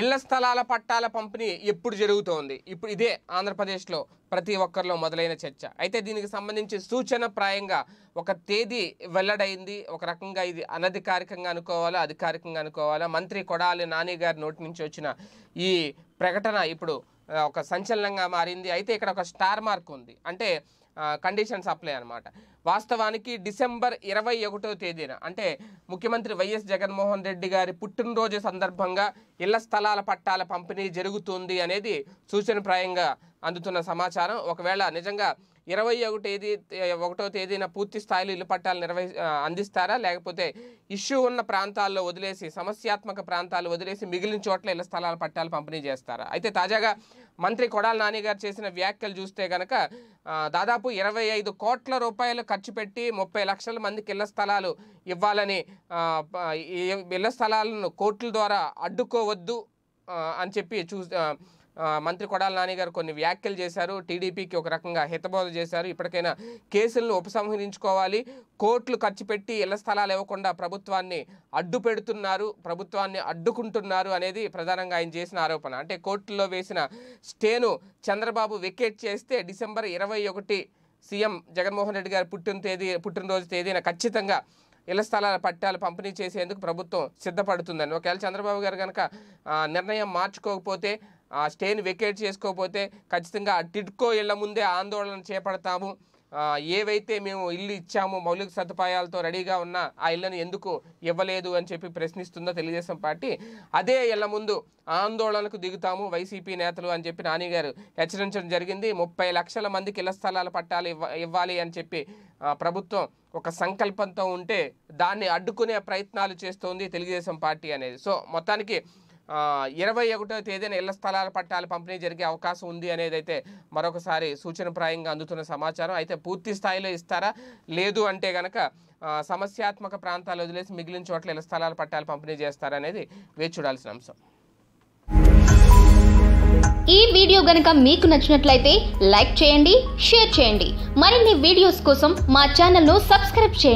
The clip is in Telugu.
ఇళ్ల స్థలాల పట్టాల పంపిణీ ఎప్పుడు జరుగుతోంది? ఇప్పుడు ఇదే ఆంధ్రప్రదేశ్లో ప్రతి ఒక్కరిలో మొదలైన చర్చ. అయితే దీనికి సంబంధించి సూచన ప్రాయంగా ఒక తేదీ వెల్లడైంది. ఒక రకంగా ఇది అనధికారికంగా అనుకోవాలా, అధికారికంగా అనుకోవాలా? మంత్రి కొడాలి నాని గారి నోటి నుంచి వచ్చిన ఈ ప్రకటన ఇప్పుడు ఒక సంచలనంగా మారింది. అయితే ఇక్కడ ఒక స్టార్ మార్క్ ఉంది, అంటే కండిషన్స్ అప్లై అన్నమాట. వాస్తవానికి డిసెంబర్ 21వ తేదీన, అంటే ముఖ్యమంత్రి వైఎస్ జగన్మోహన్ రెడ్డి గారి పుట్టినరోజు సందర్భంగా ఇళ్ల స్థలాల పట్టాల పంపిణీ జరుగుతుంది అనేది సూచనప్రాయంగా అందుతున్న సమాచారం. ఒకవేళ నిజంగా 21వ తేదీన పూర్తి స్థాయిలో ఇల్లు పట్టాలు అందిస్తారా, లేకపోతే ఇష్యూ ఉన్న ప్రాంతాల్లో వదిలేసి, సమస్యాత్మక ప్రాంతాలు వదిలేసి మిగిలిన చోట్ల ఇళ్ల స్థలాల పట్టాలు పంపిణీ చేస్తారా? అయితే తాజాగా మంత్రి కొడాలి నాని గారు చేసిన వ్యాఖ్యలు చూస్తే కనుక దాదాపు 25 కోట్ల రూపాయలు ఖర్చు పెట్టి 30 లక్షల మందికి ఇళ్ల స్థలాలు ఇవ్వాలని, ఇళ్ల స్థలాలను కోర్టుల ద్వారా అడ్డుకోవద్దు అని చెప్పి మంత్రి కొడాలి నాని గారు కొన్ని వ్యాఖ్యలు చేశారు. టీడీపీకి ఒక రకంగా హితబోధ చేశారు. ఇప్పటికైనా కేసులను ఉపసంహరించుకోవాలి, కోర్టులు ఖర్చు పెట్టి ఇళ్ల స్థలాలు ఇవ్వకుండా ప్రభుత్వాన్ని అడ్డు పెడుతున్నారు, ప్రభుత్వాన్ని అడ్డుకుంటున్నారు అనేది ప్రధానంగా ఆయన చేసిన ఆరోపణ. అంటే కోర్టుల్లో వేసిన స్టేను చంద్రబాబు వెకేట్ చేస్తే డిసెంబర్ 21 సీఎం జగన్మోహన్ రెడ్డి గారి పుట్టినరోజు తేదీన ఖచ్చితంగా ఇళ్ల స్థలాల పట్టాలు పంపిణీ చేసేందుకు ప్రభుత్వం సిద్ధపడుతుందని, ఒకవేళ చంద్రబాబు గారు కనుక నిర్ణయం మార్చుకోకపోతే, ఆ స్టేని వెకేట్ చేసుకోకపోతే ఖచ్చితంగా టిడ్కో ఇళ్ల ముందే ఆందోళన చేపడతాము, ఏవైతే మేము ఇల్లు ఇచ్చామో మౌలిక సదుపాయాలతో రెడీగా ఉన్న ఆ ఇళ్లను ఎందుకు ఇవ్వలేదు అని చెప్పి ప్రశ్నిస్తుందో తెలుగుదేశం పార్టీ, అదే ఇళ్ల ముందు ఆందోళనకు దిగుతాము వైసీపీ నేతలు అని చెప్పి నాని గారు హెచ్చరించడం జరిగింది. 30 లక్షల మందికి ఇళ్ల స్థలాల పట్టాలు ఇవ్వాలి అని చెప్పి ప్రభుత్వం ఒక సంకల్పంతో ఉంటే దాన్ని అడ్డుకునే ప్రయత్నాలు చేస్తోంది తెలుగుదేశం పార్టీ అనేది. సో మొత్తానికి 21వ తేదీన ఇళ్ల స్థలాల పట్టాలు పంపిణీ జరిగే అవకాశం ఉంది అనేది అయితే మరొకసారి సూచనప్రాయంగా అందుతున్న సమాచారం. అయితే పూర్తి స్థాయిలో ఇస్తారా, లేదు అంటే కనుక సమస్యాత్మక ప్రాంతాలు వదిలేసి మిగిలిన చోట్ల ఇళ్ల స్థలాల పట్టాలు పంపిణీ చేస్తారనేది వేచి చూడాల్సిన అంశం. ఈ వీడియో గనక మీకు నచ్చినట్లయితే లైక్ చేయండి, షేర్ చేయండి. మరిన్ని వీడియోస్ కోసం మా ఛానల్ను సబ్స్క్రైబ్ చేయండి.